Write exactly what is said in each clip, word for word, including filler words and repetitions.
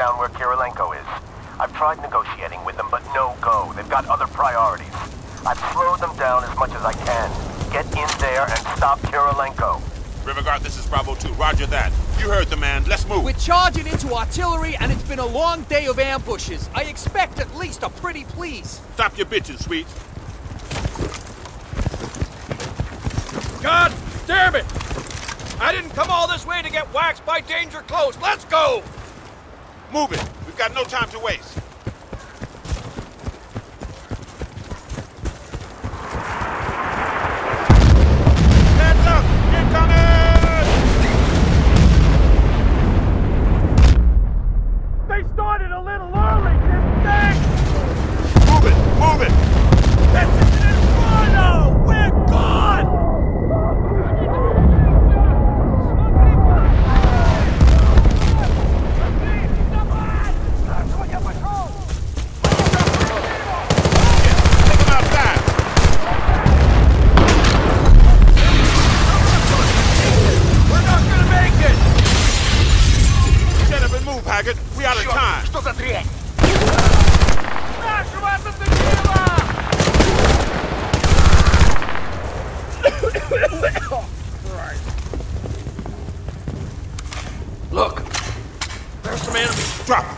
down where Kirilenko is. I've tried negotiating with them, but no go. They've got other priorities. I've slowed them down as much as I can. Get in there and stop Kirilenko. Riverguard, this is Bravo two. Roger that. You heard the man. Let's move. We're charging into artillery, and it's been a long day of ambushes. I expect at least a pretty please. Stop your bitching, sweet. God damn it! I didn't come all this way to get waxed by Danger Close. Let's go! Move it. We've got no time to waste. Look, there's some enemies. Drop them.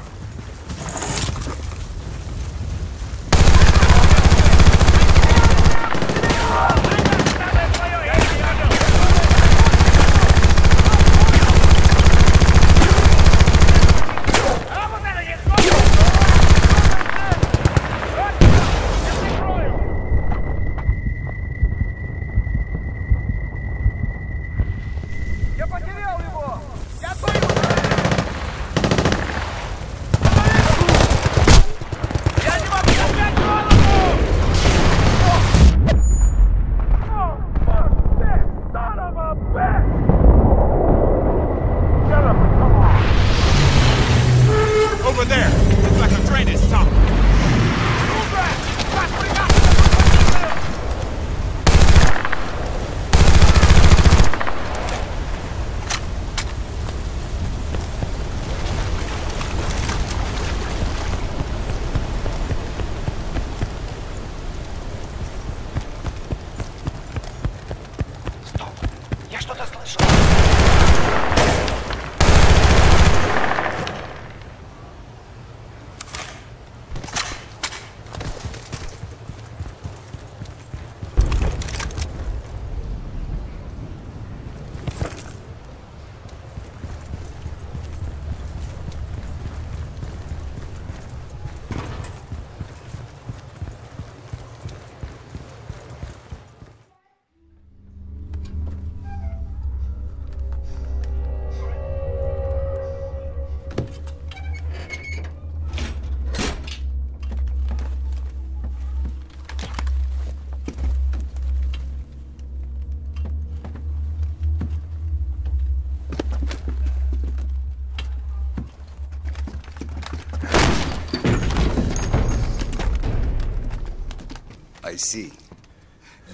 I see.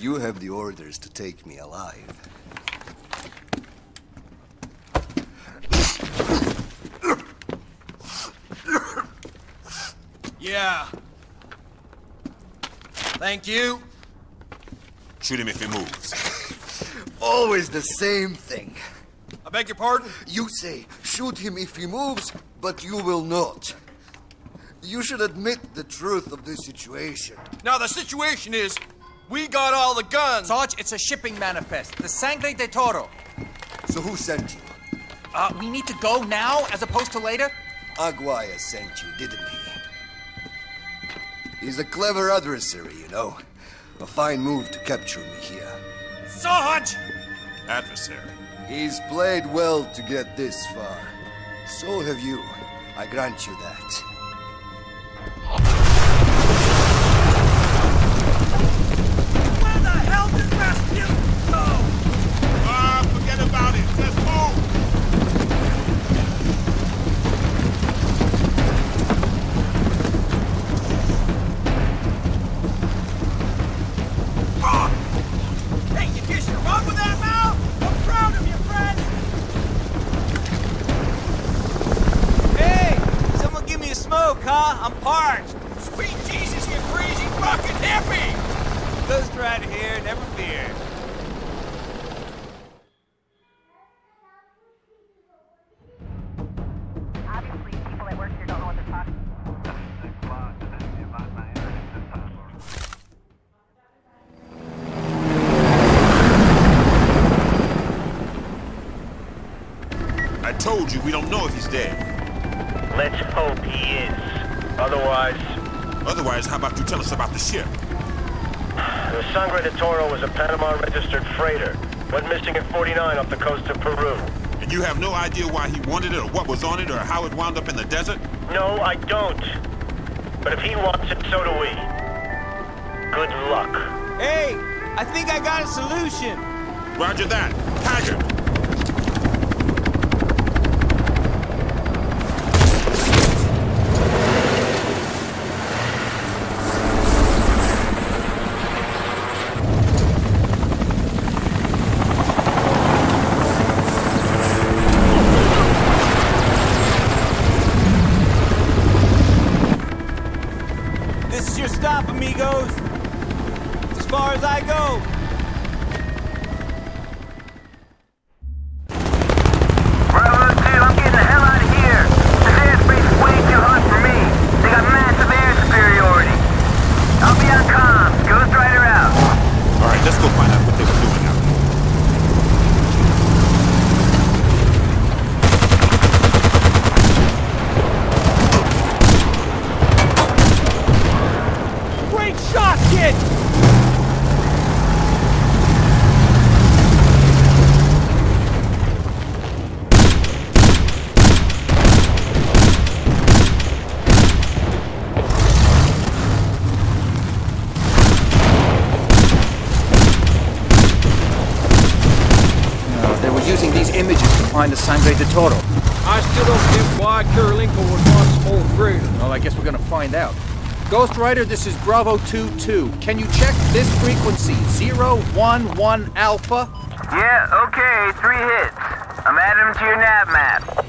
You have the orders to take me alive. Yeah. Thank you. Shoot him if he moves. Always the same thing. I beg your pardon? You say, shoot him if he moves, but you will not. You should admit the truth of this situation. Now, the situation is, we got all the guns. Sarge, it's a shipping manifest, the Sangre de Toro. So who sent you? Uh, we need to go now, as opposed to later? Aguaya sent you, didn't he? He's a clever adversary, you know. A fine move to capture me here. Sarge! Adversary. He's played well to get this far. So have you. I grant you that. told you, we don't know if he's dead. Let's hope he is. Otherwise... Otherwise, how about you tell us about the ship? The Sangre de Toro was a Panama-registered freighter. Went missing at forty-nine off the coast of Peru. And you have no idea why he wanted it, or what was on it, or how it wound up in the desert? No, I don't. But if he wants it, so do we. Good luck. Hey, I think I got a solution. Roger that. Haggard. The Sangre de Toro. I still don't get why Kirilenko would want some old freighter. Well, I guess we're gonna find out. Ghost Rider, this is Bravo two two. Can you check this frequency? zero one one Alpha? Yeah, okay, three hits. I'm adding them to your nav map.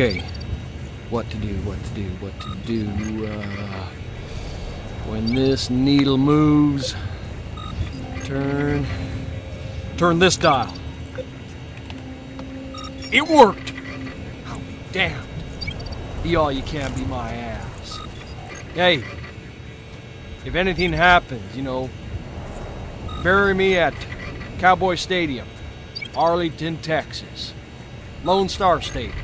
Okay, what to do, what to do, what to do, uh, when this needle moves, turn, turn this dial. It worked! I'll be damned. Be all you can, be my ass. Hey, if anything happens, you know, bury me at Cowboy Stadium, Arlington, Texas, Lone Star State.